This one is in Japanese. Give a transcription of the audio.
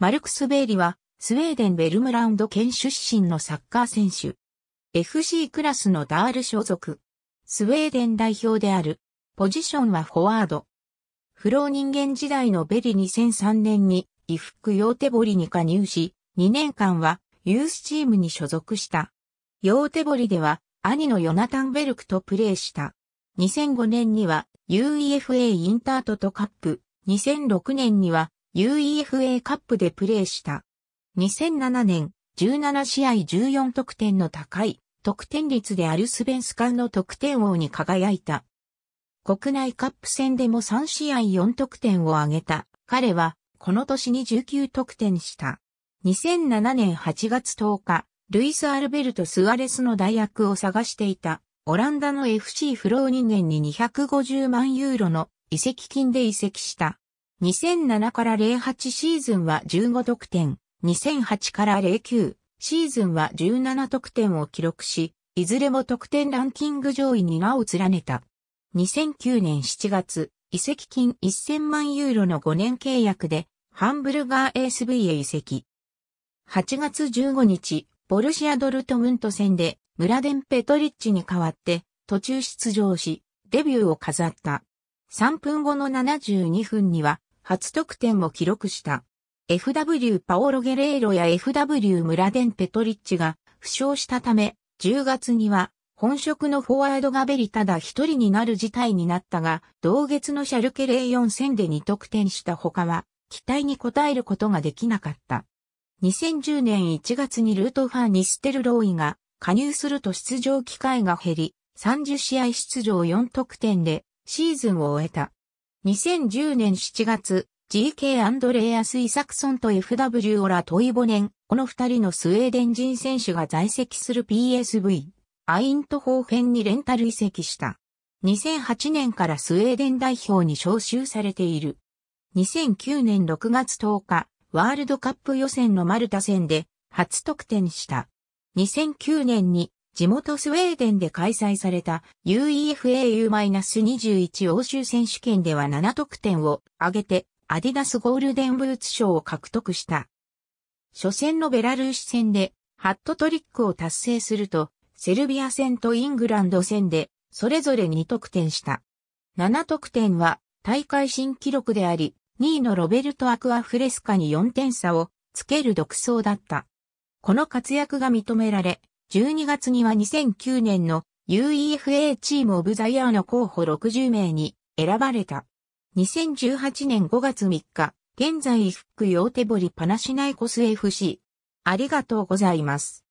マルクス・ベイリは、スウェーデンベルムランド県出身のサッカー選手。FC クラスのダール所属。スウェーデン代表である。ポジションはフォワード。フローニンゲン時代のベリ2003年に、イフック・ヨーテボリに加入し、2年間はユースチームに所属した。ヨーテボリでは、兄のヨナタン・ベルクとプレーした。2005年には UEFA インタートトカップ、2006年には UEFA カップでプレーした。2007年、17試合14得点の高い得点率であるスベンスカンの得点王に輝いた。国内カップ戦でも3試合4得点を挙げた。彼は、この年に19得点した。2007年8月10日、ルイス・アルベルト・スアレスの代役を探していたオランダの FC フローニンゲンに250万ユーロの移籍金で移籍した。2007から08シーズンは15得点、2008から09シーズンは17得点を記録し、いずれも得点ランキング上位に名を連ねた。2009年7月、移籍金1000万ユーロの5年契約で、ハンブルガー ASV へ移籍。8月15日、ボルシア・ドルトムント戦でムラデン・ペトリッチに代わって途中出場しデビューを飾った。3分後の72分には初得点を記録した。FW パオロ・ゲレーロや FW ムラデン・ペトリッチが負傷したため10月には本職のフォワードがベリただ一人になる事態になったが同月のシャルケ04戦で2得点した他は期待に応えることができなかった。2010年1月にルート・ファン・ニステルローイが加入すると出場機会が減り、30試合出場4得点でシーズンを終えた。2010年7月、GK アンドレアス・イサクソンと FW オラ・トイボネン、この2人のスウェーデン人選手が在籍する PSV、アイントホーフェンにレンタル移籍した。2008年からスウェーデン代表に招集されている。2009年6月10日、ワールドカップ予選のマルタ戦で初得点した。2009年に地元スウェーデンで開催された UEFA U-21 欧州選手権では7得点を挙げてアディダスゴールデンブーツ賞を獲得した。初戦のベラルーシ戦でハットトリックを達成するとセルビア戦とイングランド戦でそれぞれ2得点した。7得点は大会新記録であり、2位のロベルト・アクアフレスカに4点差をつける独走だった。この活躍が認められ、12月には2009年の UEFA チームオブザイヤーの候補60名に選ばれた。2018年5月3日、現在イフックヨーテボリ・パナシナイコス FC。ありがとうございます。